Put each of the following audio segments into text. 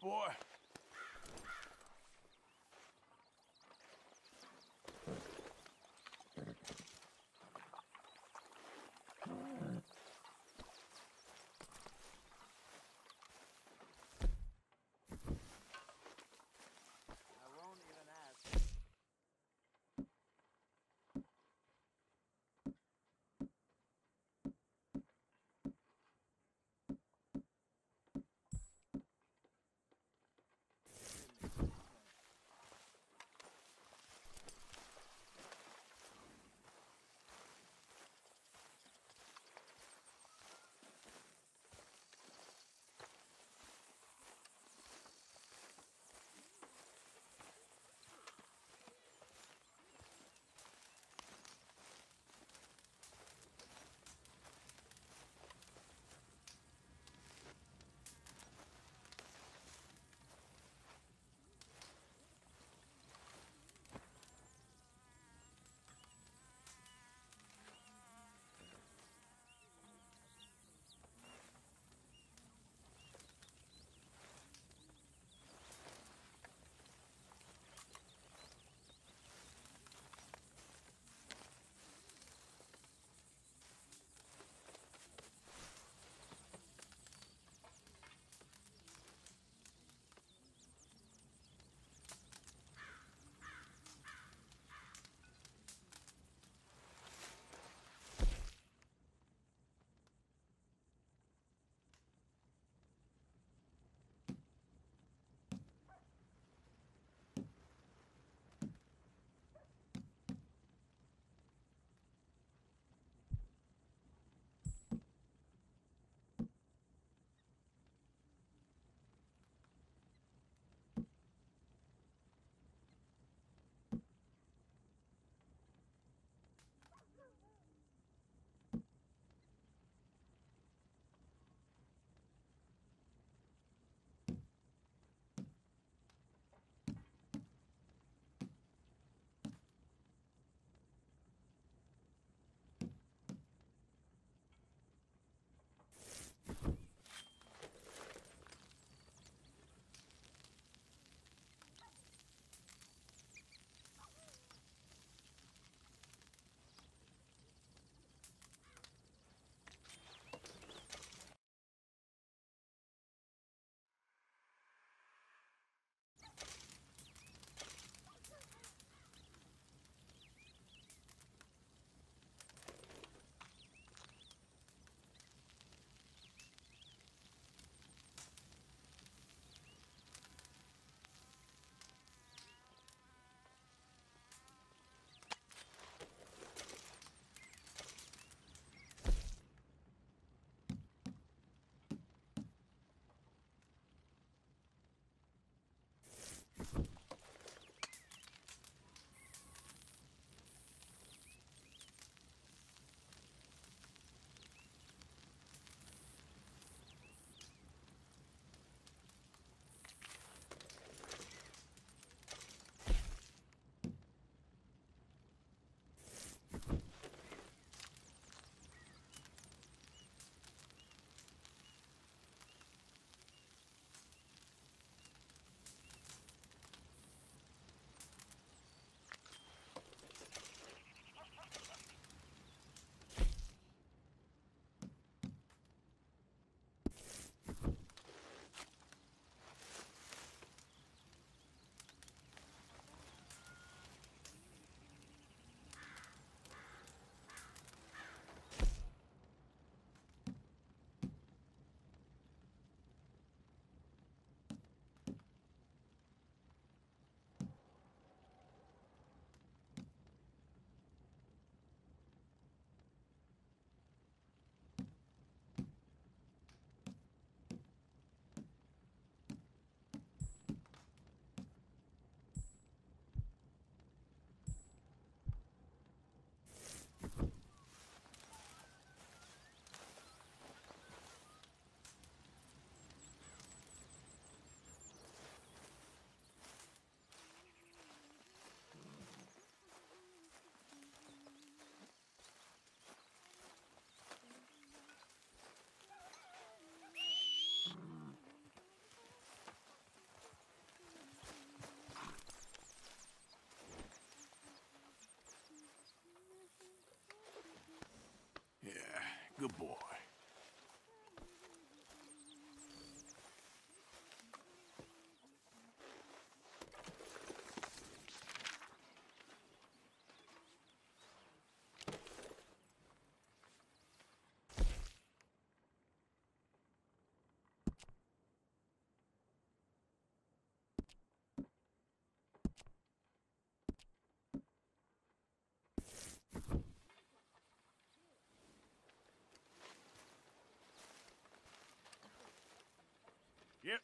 boy. Good boy. Yep.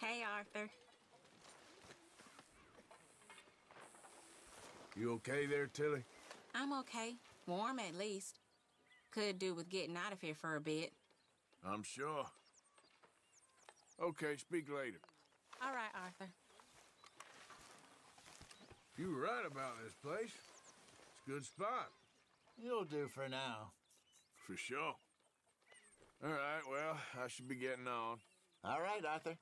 Hey, Arthur. You okay there, Tilly? I'm okay. Warm, at least. Could do with getting out of here for a bit. I'm sure. Okay, speak later. All right, Arthur. You were right about this place. It's a good spot. You'll do for now. For sure. All right, well, I should be getting on. All right, Arthur.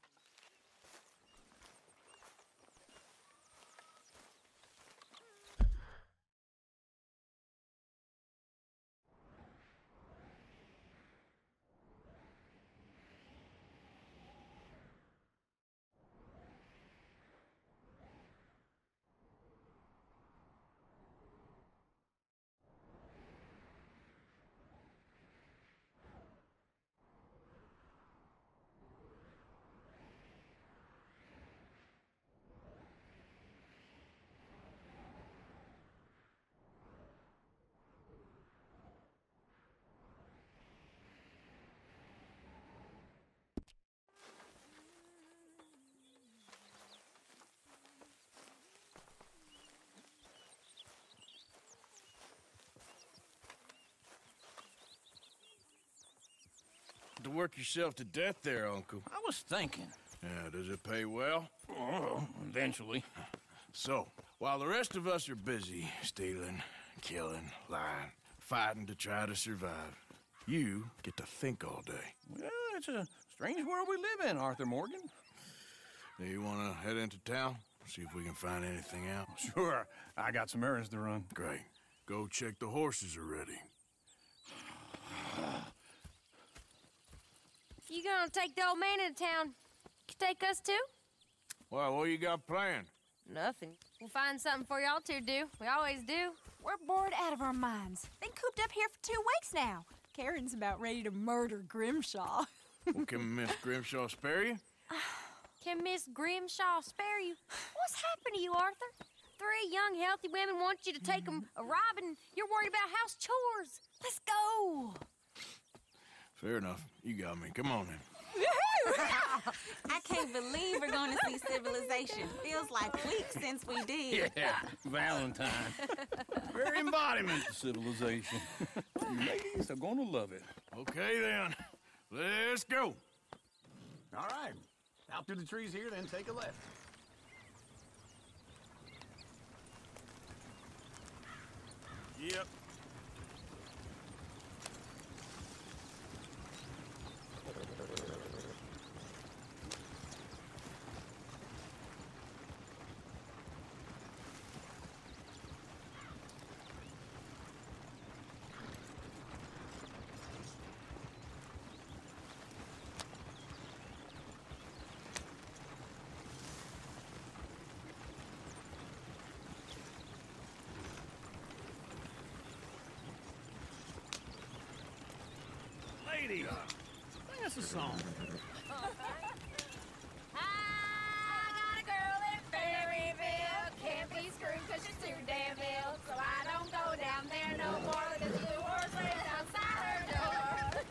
To work yourself to death there, Uncle. I was thinking. Yeah, does it pay well? Oh, eventually. So, while the rest of us are busy stealing, killing, lying, fighting to try to survive, you get to think all day. Well, it's a strange world we live in, Arthur Morgan. Do you want to head into town? See if we can find anything out? Sure. I got some errands to run. Great. Go check the horses are ready. You gonna take the old man into town? You take us too? Well, what you got planned? Nothing. We'll find something for y'all two to do. We always do. We're bored out of our minds. Been cooped up here for 2 weeks now. Karen's about ready to murder Grimshaw. Well, can Miss Grimshaw spare you? Can Miss Grimshaw spare you? What's happened to you, Arthur? 3 young, healthy women want you to take them a-robbing. You're worried about house chores. Let's go. Fair enough. You got me. Come on, then. I can't believe we're going to see civilization. Feels like weeks since we did. Yeah, Valentine. Very embodiment of civilization. Ladies are going to love it. Okay, then. Let's go. All right. Out through the trees here, then take a left. Yep. Sing us a song. I got a girl in Fairyville. Can't be screwed because she's too damn ill. So I don't go down there no more. The blue horse lives outside her door.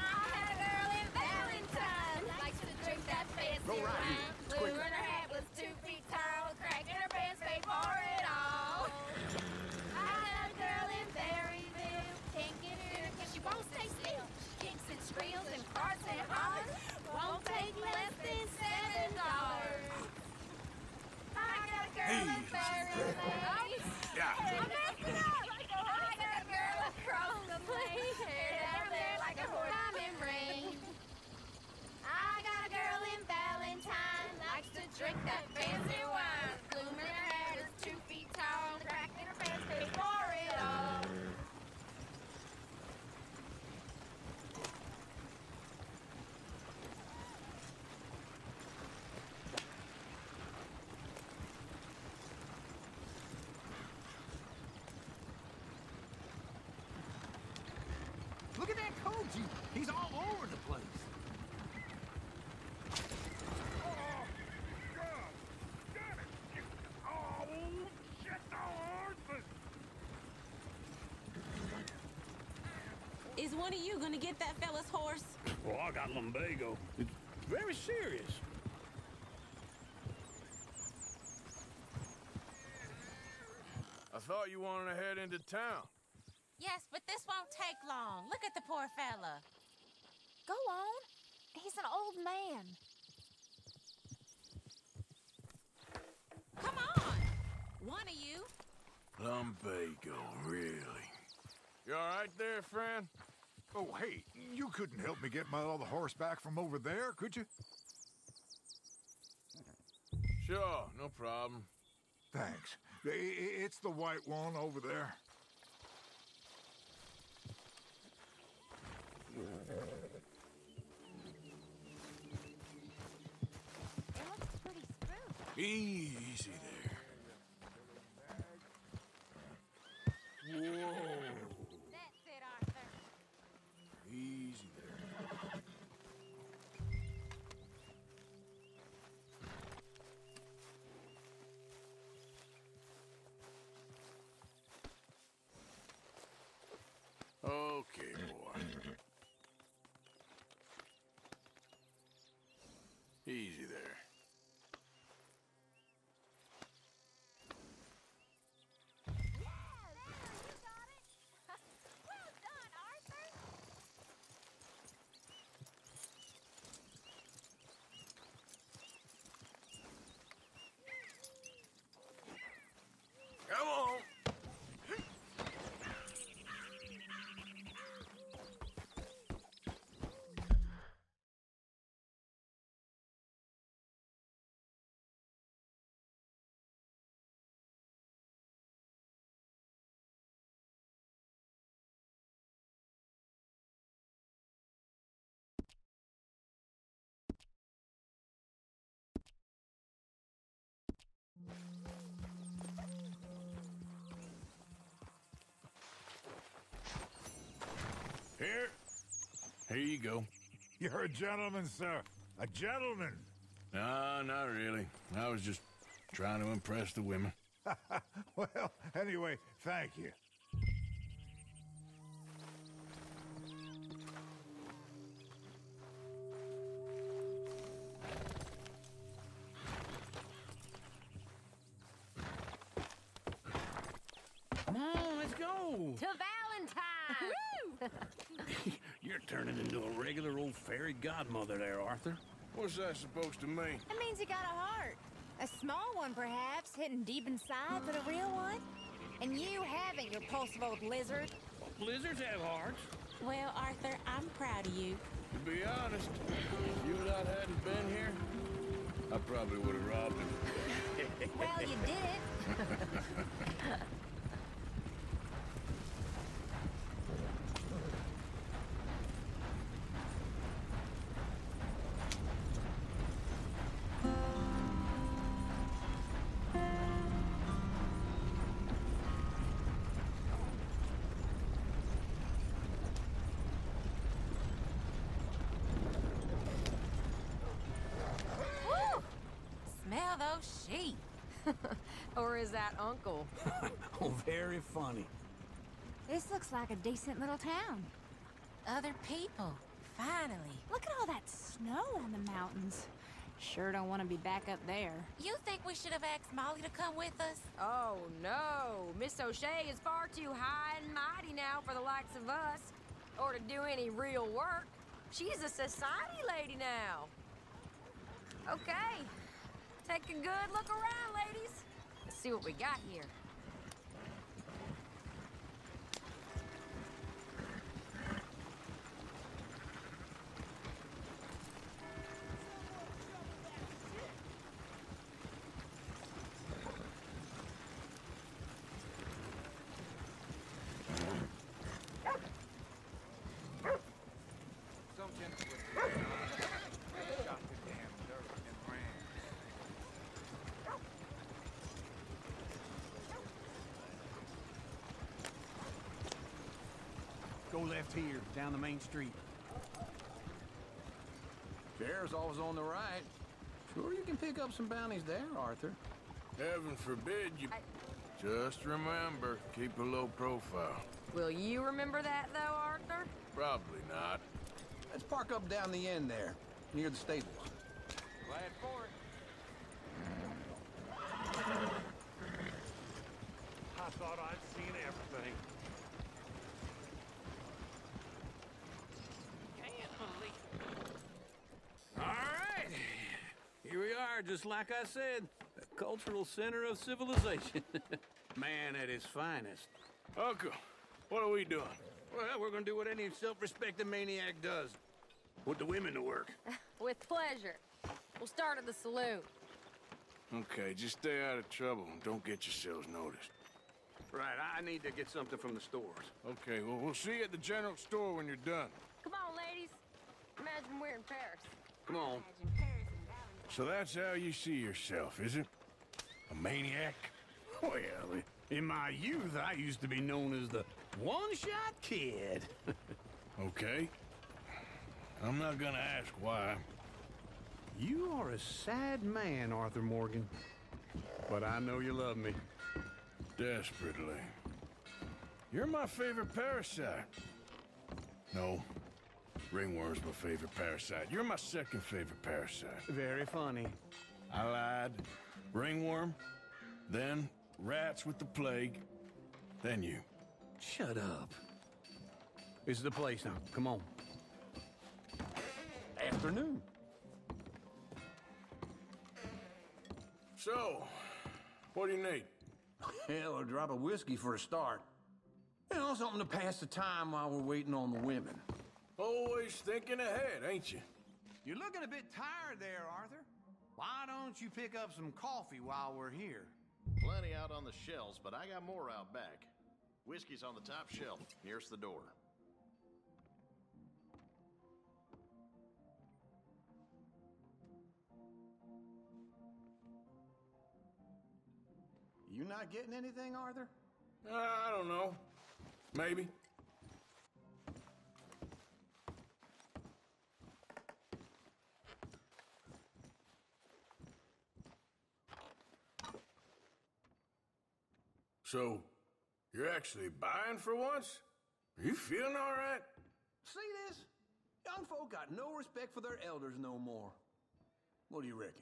I had a girl in Valentine. Likes to drink that fancy wine. Blue in her hat was 2 feet tall. Crack in her pants, paid for it all. I had a girl in Fairyville. Can't get her because she won't stay still. Kicks and squeals and farts and hollers. Won't take towards you. He's all over the place. Oh, God! Damn it! Oh, shit! The horses! Is one of you gonna get that fella's horse? Well, I got lumbago. It's very serious. I thought you wanted to head into town. Yes, but this won't take long. Look at the poor fella. Go on. He's an old man. Come on! One of you. Lumbago, really? You all right there, friend? Oh, hey, you couldn't help me get my other horse back from over there, could you? Sure, no problem. Thanks. It's the white one over there. It looks pretty spruce. Easy there. Whoa. That's it, Arthur. Easy there. Okay, boy. Easy there. Yeah, there, you got it. Well done, Arthur. Come on. Here you go. You're a gentleman, sir. A gentleman. No, not really. I was just trying to impress the women. Well, anyway, thank you. Come on, let's go. To Valentine. Woo! You're turning into a regular old fairy godmother there, Arthur. What's that supposed to mean? It means you got a heart. A small one, perhaps, hidden deep inside, but a real one. And you haven't, you repulsive old lizard. Well, lizards have hearts. Well, Arthur, I'm proud of you. To be honest, if you and I hadn't been here, I probably would have robbed him. Well, you did it. Those sheep. Or is that Uncle? Oh, very funny. This looks like a decent little town. Other people, finally. Look at all that snow on the mountains. Sure don't want to be back up there. You think we should have asked Molly to come with us? Oh, no. Miss O'Shea is far too high and mighty now for the likes of us, or to do any real work. She's a society lady now. Okay. Take a good look around, ladies. Let's see what we got here. Go left here, down the main street. There's always on the right. Sure you can pick up some bounties there, Arthur. Heaven forbid you... Just remember, keep a low profile. Will you remember that, though, Arthur? Probably not. Let's park up down the end there, near the stables. Glad for it. I thought I'd seen everything. Can't believe it. All right. Here we are, just like I said. A cultural center of civilization. Man at his finest. Uncle, what are we doing? Well, we're gonna do what any self-respecting maniac does. Put the women to work. With pleasure. We'll start at the saloon. Okay, just stay out of trouble and don't get yourselves noticed. Right, I need to get something from the stores. Okay, well, we'll see you at the general store when you're done. Come on, ladies. Imagine we're in Paris. Come on. So that's how you see yourself, is it? A maniac? Well, in my youth, I used to be known as the one-shot kid. Okay. I'm not gonna ask why. You are a sad man, Arthur Morgan. But I know you love me. Desperately. You're my favorite parasite. No. Ringworm's my favorite parasite. You're my second favorite parasite. Very funny. I lied. Ringworm, then rats with the plague, then you. Shut up. This is the place now. Come on. Afternoon. So, what do you need? Hell, a drop of whiskey for a start. And also something to pass the time while we're waiting on the women. Always thinking ahead, ain't you? You're looking a bit tired there, Arthur. Why don't you pick up some coffee while we're here? Plenty out on the shelves, but I got more out back. Whiskey's on the top shelf, nearest the door. You not getting anything, Arthur? I don't know. Maybe. So, you're actually buying for once? Are you feeling all right? See this? Young folk got no respect for their elders no more. What do you reckon?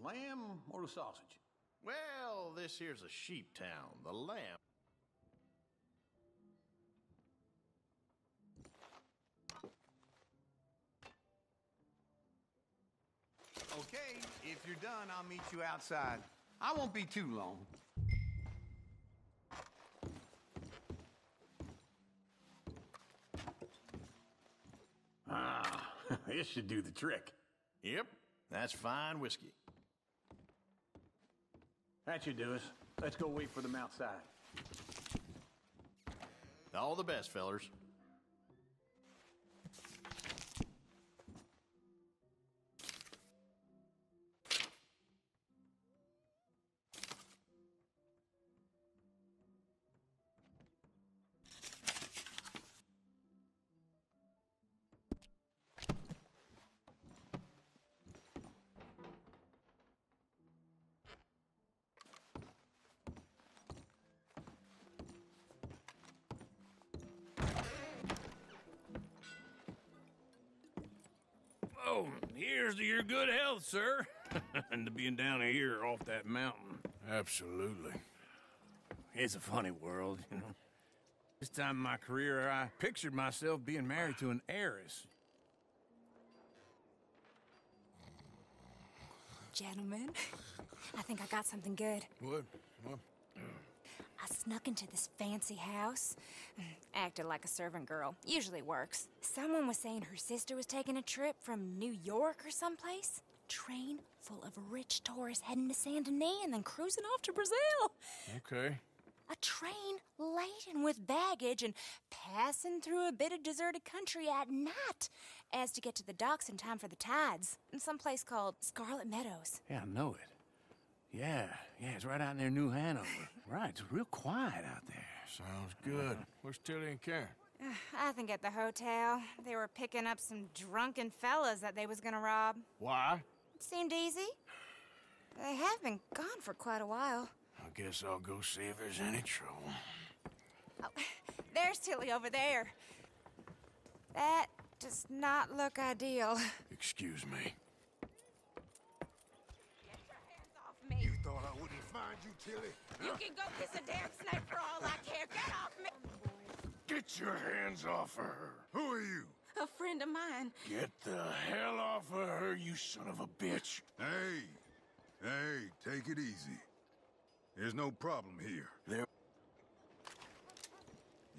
The lamb or the sausage? Well, this here's a sheep town. The lamb. Okay, if you're done, I'll meet you outside. I won't be too long. Ah, this should do the trick. Yep, that's fine whiskey. That should do us. Let's go wait for them outside. All the best, fellers. Here's to your good health, sir. And to being down here off that mountain. Absolutely. It's a funny world, you know. This time in my career, I pictured myself being married to an heiress. Gentlemen, I think I got something good. What? What? I snuck into this fancy house. Acted like a servant girl. Usually works. Someone was saying her sister was taking a trip from New York or someplace. Train full of rich tourists heading to Saint-Denis and then cruising off to Brazil. Okay. A train laden with baggage and passing through a bit of deserted country at night as to get to the docks in time for the tides. In some place called Scarlet Meadows. Yeah, I know it. Yeah, it's right out near New Hanover. Right, it's real quiet out there. Sounds good. Where's Tilly and Karen? I think at the hotel. They were picking up some drunken fellas that they was gonna rob. Why? It seemed easy. They have been gone for quite a while. I guess I'll go see if there's any trouble. Oh, there's Tilly over there. That does not look ideal. Excuse me. Get your hands off me. You thought I wouldn't find you, Tilly? You can go kiss a damn snake for all I care. Get off me! Get your hands off of her. Who are you? A friend of mine. Get the hell off of her, you son of a bitch. Hey, take it easy. There's no problem here.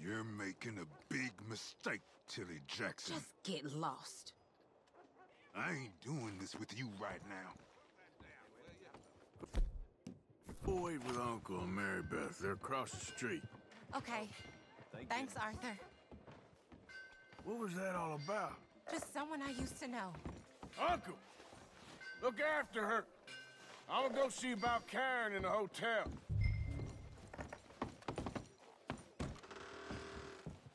You're making a big mistake, Tilly Jackson. Just get lost. I ain't doing this with you right now. We'll wait with Uncle and Marybeth. They're across the street. Okay. Thanks, Arthur. What was that all about? Just someone I used to know. Uncle! Look after her. I'm gonna go see about Karen in the hotel.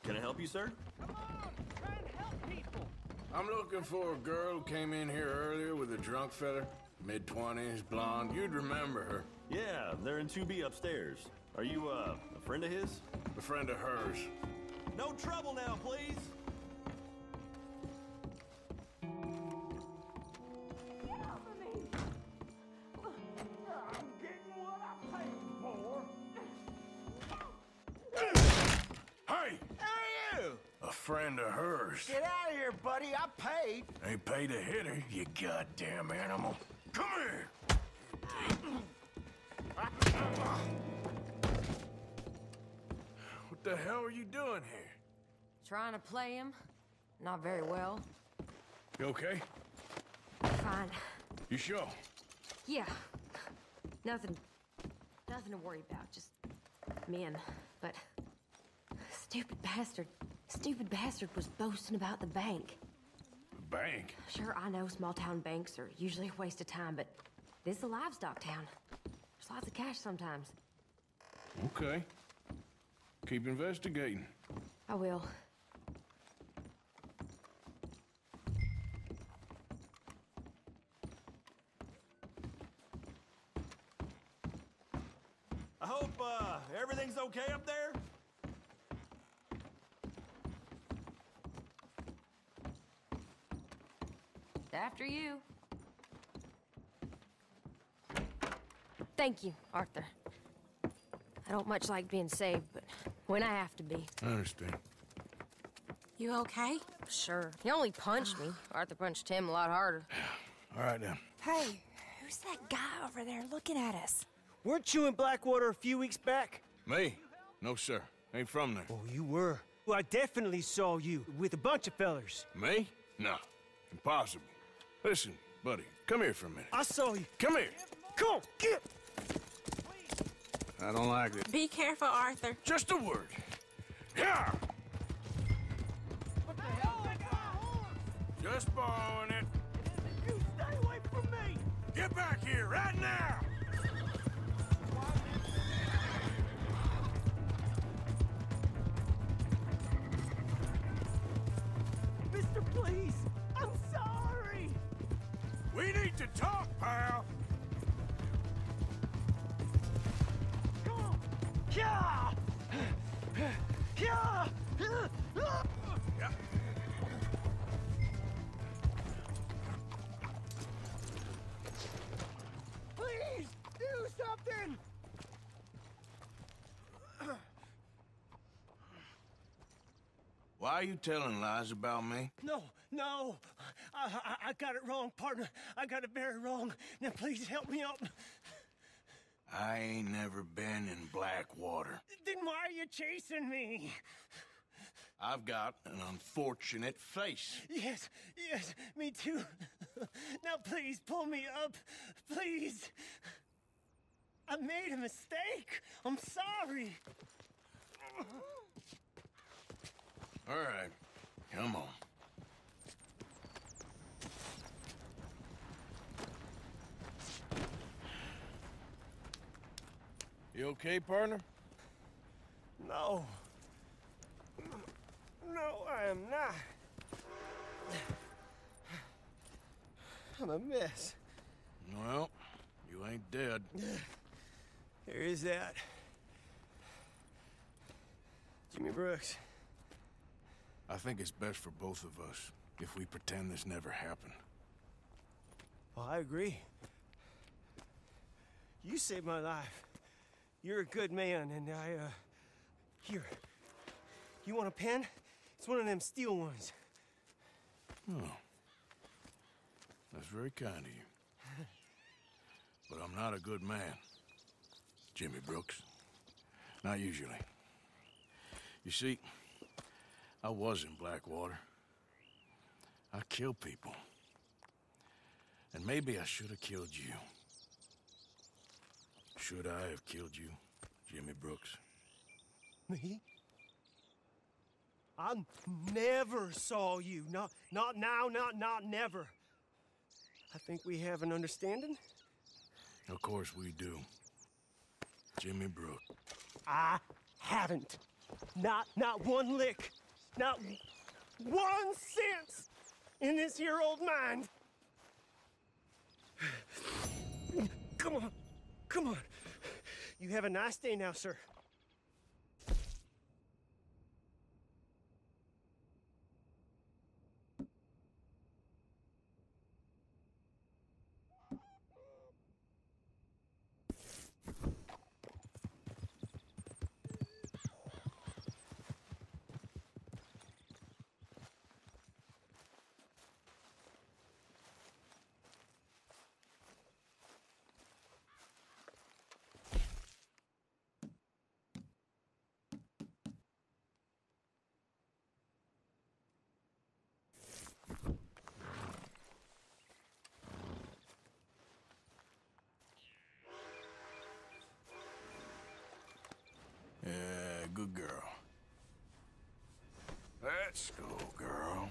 Can I help you, sir? Come on! Try and help people! I'm looking for a girl who came in here earlier with a drunk fella. Mid-20s, blonde. You'd remember her. Yeah, they're in 2B upstairs. Are you, a friend of his? A friend of hers. No trouble now, please! Friend of hers. Get out of here, buddy. I paid. Ain't paid to hit her, you goddamn animal. Come here. What the hell are you doing here? Trying to play him. Not very well. You okay? Fine. You sure? Yeah. Nothing to worry about. Just men. But Stupid bastard was boasting about the bank. The bank? Sure, I know small-town banks are usually a waste of time, but this is a livestock town. There's lots of cash sometimes. Okay. Keep investigating. I will. I hope, everything's okay up there? After you. Thank you, Arthur. I don't much like being saved, but when I have to be. I understand. You okay? Sure. He only punched me. Arthur punched him a lot harder. All right, now. Hey, who's that guy over there looking at us? Weren't you in Blackwater a few weeks back? Me? No, sir. Ain't from there. Oh, you were. Well, I definitely saw you with a bunch of fellers. Me? No. Impossible. Listen, buddy, come here for a minute. I saw you. Come here. Come on, get. I don't like it. Be careful, Arthur. Just a word. Yeah. What the hell? Just borrowing it. You stay away from me. Get back here right now. Mister, please. I'm sorry. We need to talk, pal! Come on! Yeah! Yeah! Yeah. Please! Do something! Why are you telling lies about me? No! I got it wrong, partner. I got it very wrong. Now, please help me up. I ain't never been in Blackwater. Then why are you chasing me? I've got an unfortunate face. Yes, me too. Now, please, pull me up. Please. I made a mistake. I'm sorry. All right. Come on. You okay, partner? No. No, I am not. I'm a mess. Well, you ain't dead. There is that. Jimmy Brooks. I think it's best for both of us if we pretend this never happened. Well, I agree. You saved my life. You're a good man, and I, Here. You want a pen? It's one of them steel ones. Oh. That's very kind of you. But I'm not a good man, Jimmy Brooks. Not usually. You see, I was in Blackwater. I killed people. And maybe I should have killed you. Should I have killed you, Jimmy Brooks? Me? I never saw you. Not now, not never. I think we have an understanding. Of course we do. Jimmy Brooks. I haven't. Not one lick. Not 1 cent in this here old mind. Come on. Come on. You have a nice day now, sir. Good girl. Let's go, girl.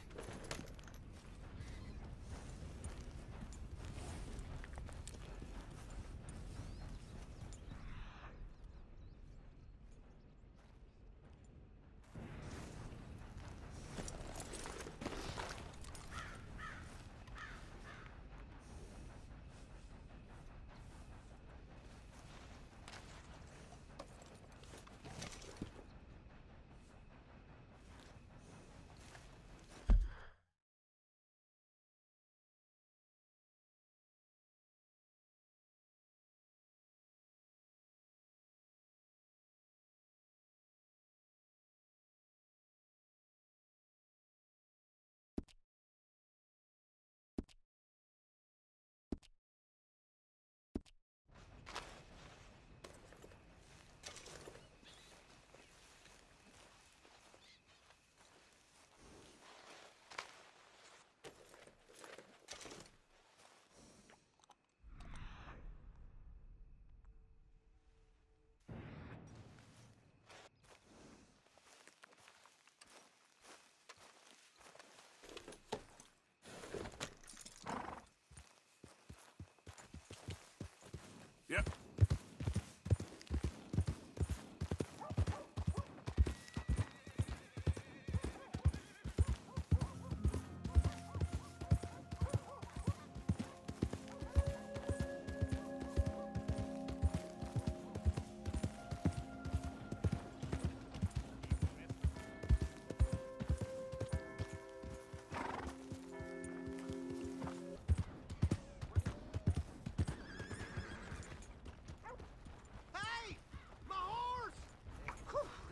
Yep.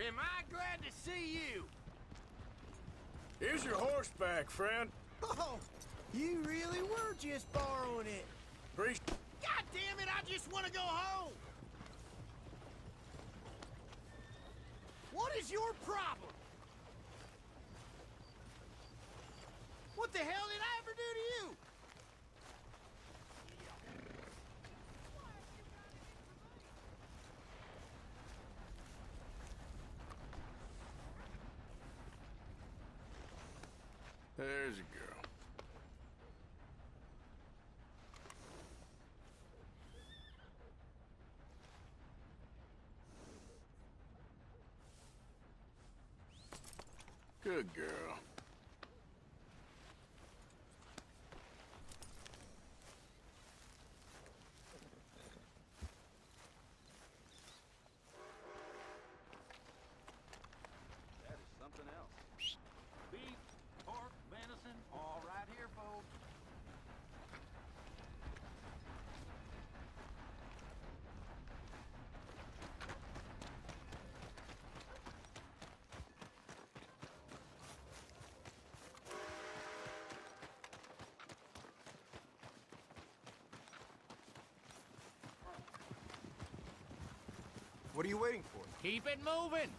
Am I glad to see you? Here's your horseback, friend. Oh, you really were just borrowing it. God damn it, I just want to go home. What is your problem? What the hell did I ever do to you? There's a girl. Good Good girl. That is something else. Beef, pork, venison, all right here, folks. What are you waiting for? Keep it moving!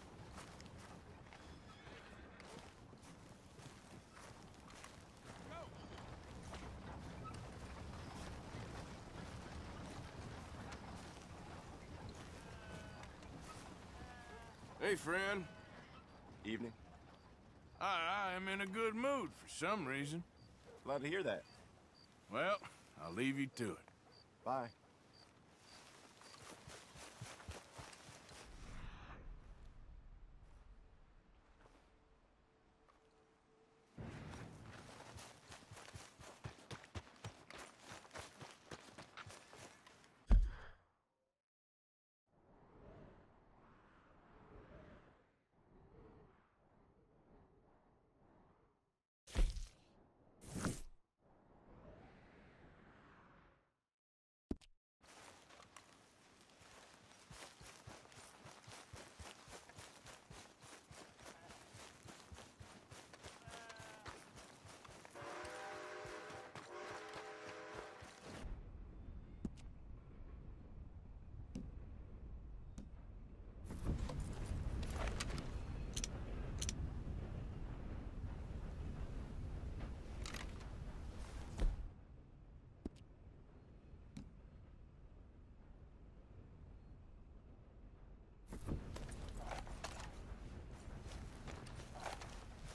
Hey, friend. Evening. I am in a good mood for some reason. Glad to hear that. Well, I'll leave you to it. Bye.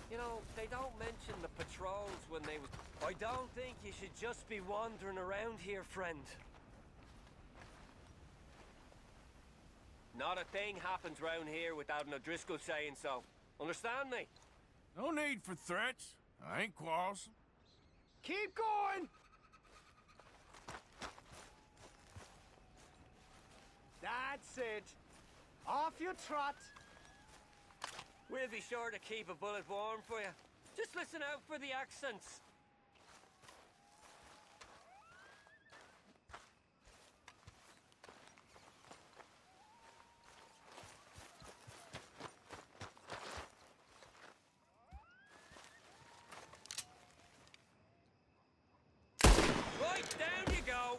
You know, they don't mention the patrols when they was... I don't think you should just be wandering around here, friend. Not a thing happens round here without an O'Driscoll saying so. Understand me? No need for threats. I ain't quarrelsome. Keep going! That's it. Off your trot. We'll be sure to keep a bullet warm for you. Just listen out for the accents. Right, down you go.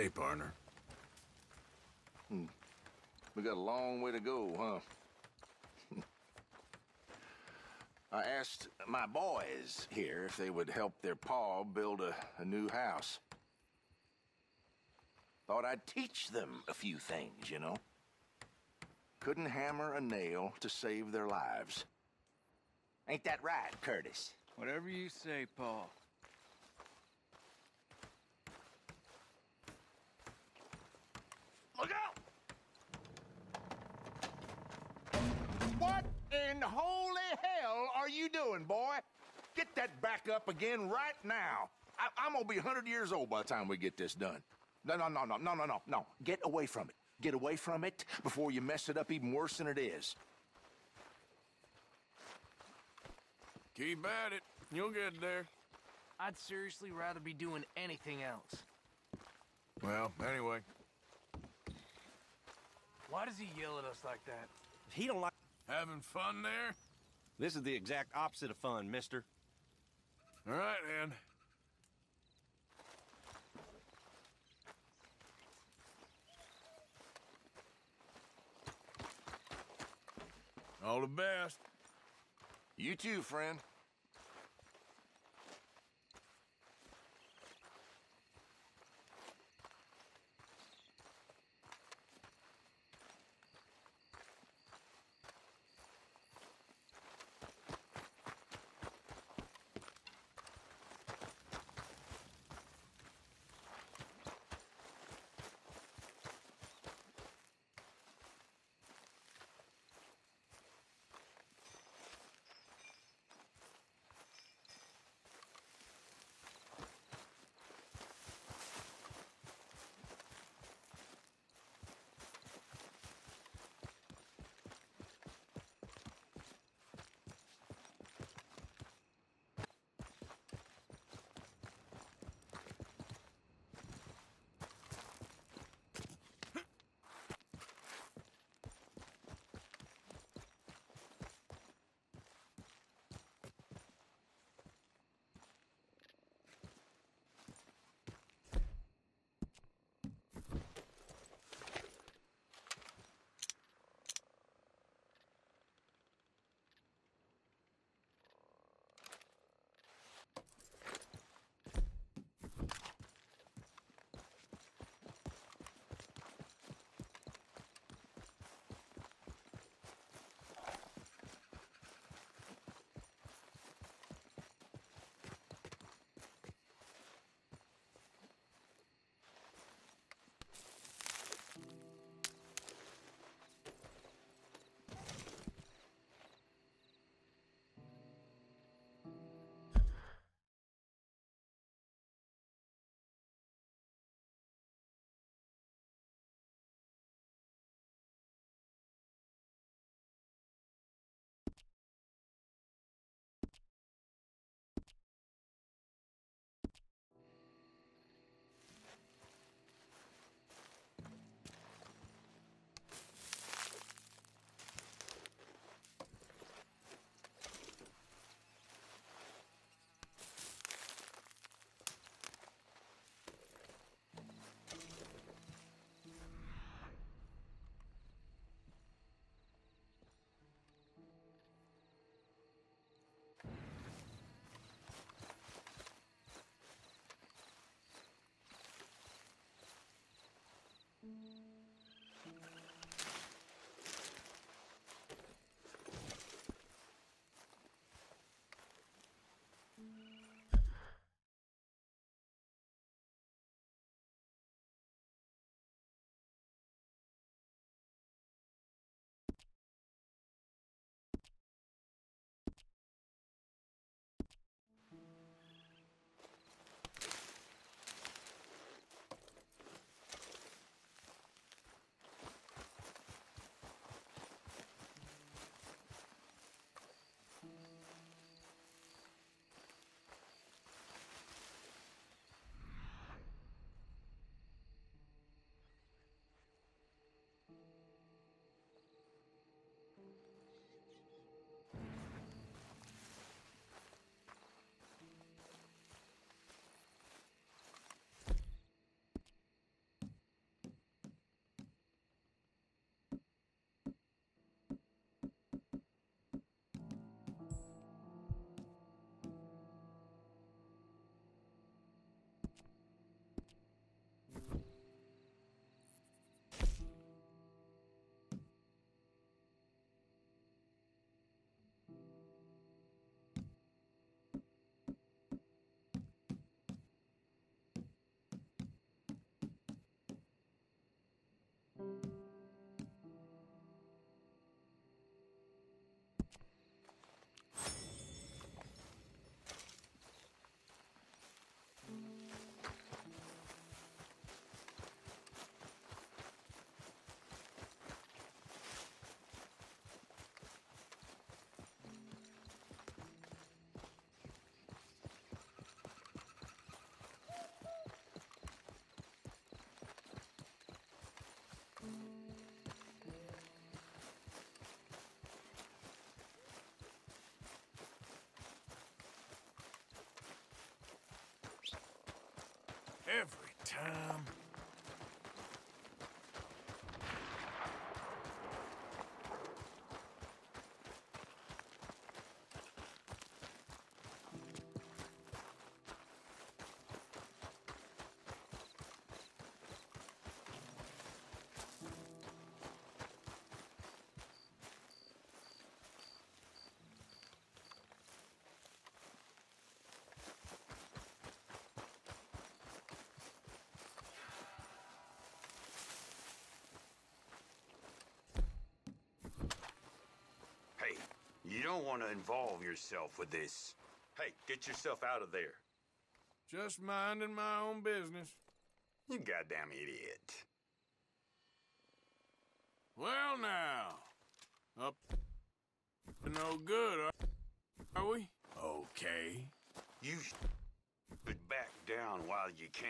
Hey, partner. We got a long way to go, huh? I asked my boys here if they would help their pa build a new house. Thought I'd teach them a few things, you know. Couldn't hammer a nail to save their lives. Ain't that right, Curtis? Whatever you say, Paul. Look out! What in holy hell are you doing, boy? Get that back up again right now. I'm gonna be 100 years old by the time we get this done. No. Get away from it. Get away from it before you mess it up even worse than it is. Keep at it. You'll get there. I'd seriously rather be doing anything else. Well, anyway. Why does he yell at us like that? He don't like... Having fun there? This is the exact opposite of fun, mister. All right, then. All the best. You too, friend. Every time. You don't want to involve yourself with this. Hey, get yourself out of there. Just minding my own business. You goddamn idiot. Well now, up to no good, are we? Okay. You should back down while you can.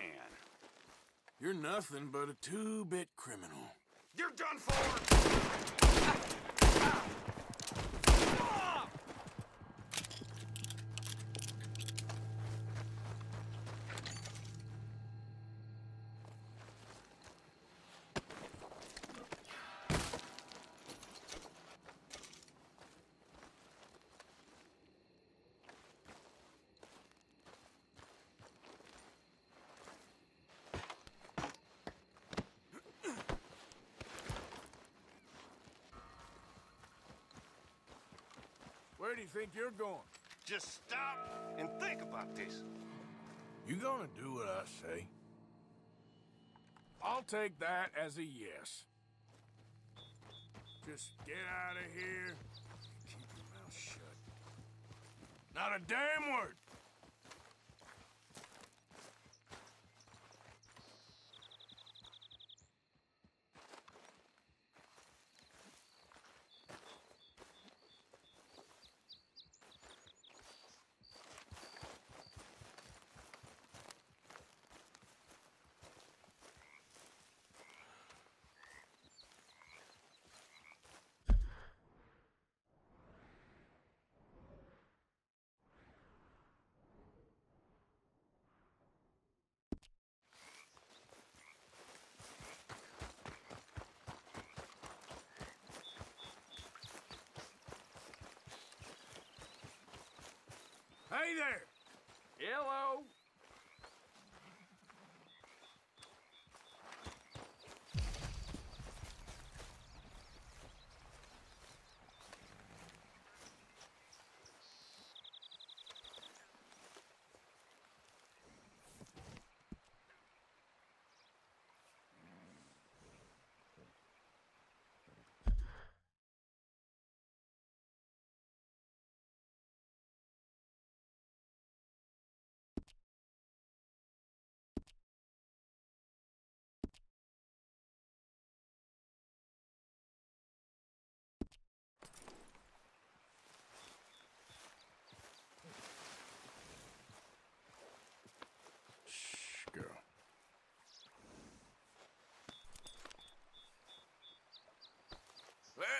You're nothing but a two-bit criminal. You're done for! Where do you think you're going? Just stop and think about this. You gonna do what I say? I'll take that as a yes. Just get out of here. Keep your mouth shut. Not a damn word. Hey there! Hello!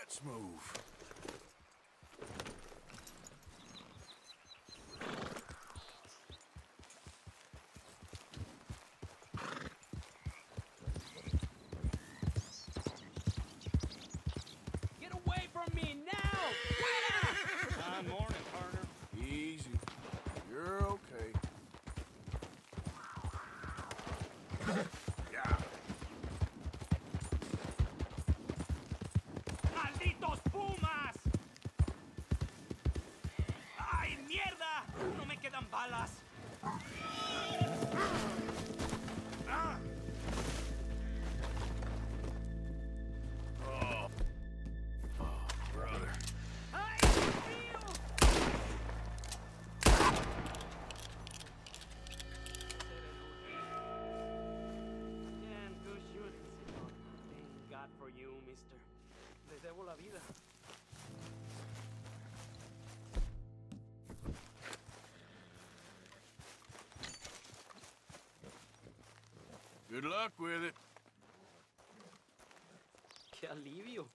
Let's move. Get away from me now! Good morning, partner. Easy. You're okay. Good luck with it. Qué alivio.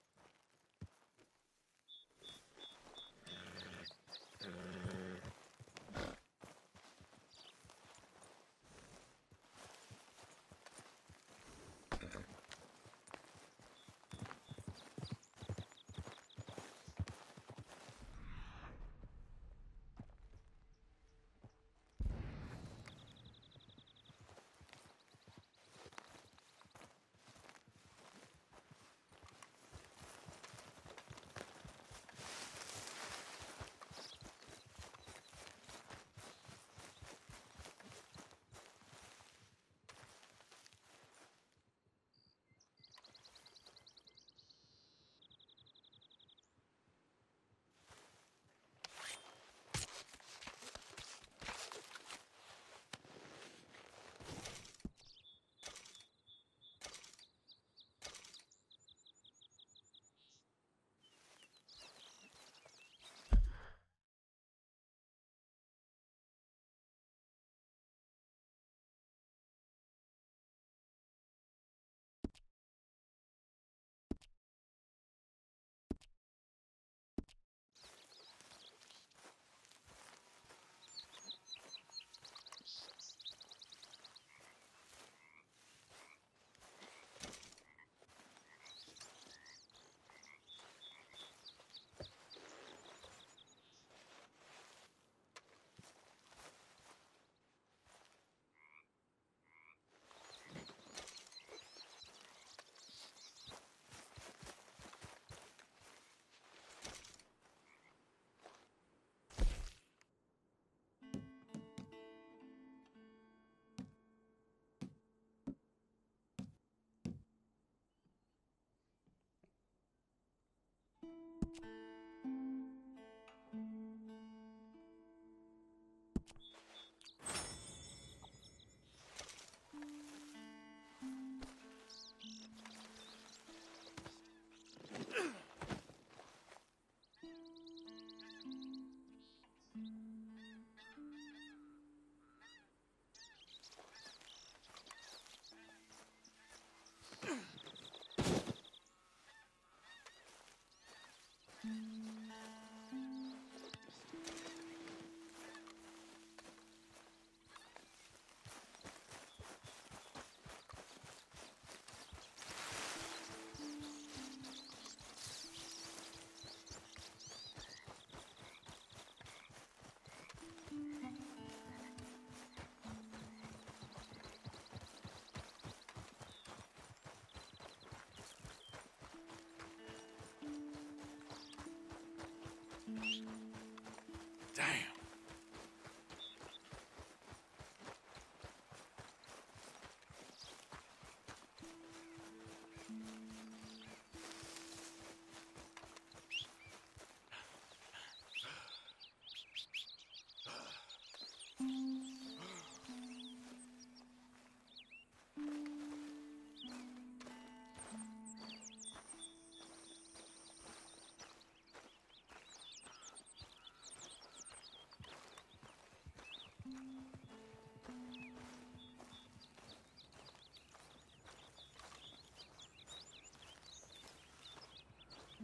Ah,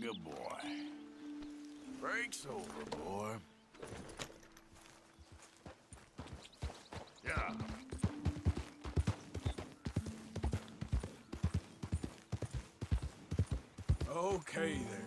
good boy. Break's over, boy. Yeah. Okay, there.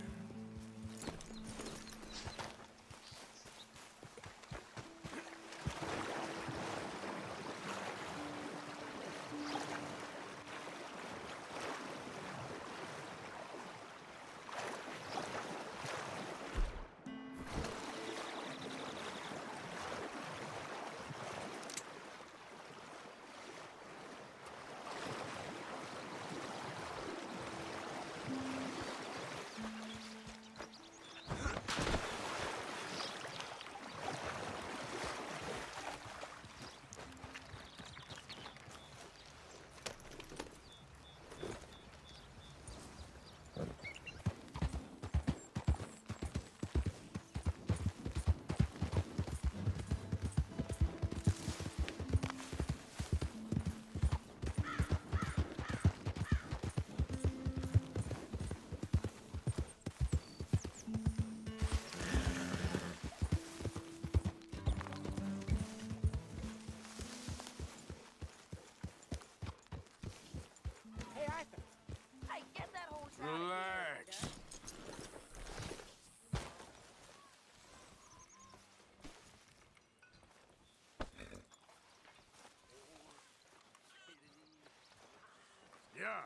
Yeah.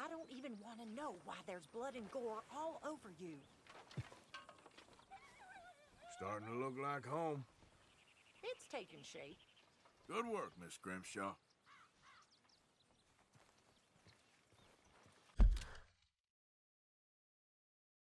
I don't even want to know why there's blood and gore all over you. Starting to look like home. It's taking shape. Good work, Miss Grimshaw.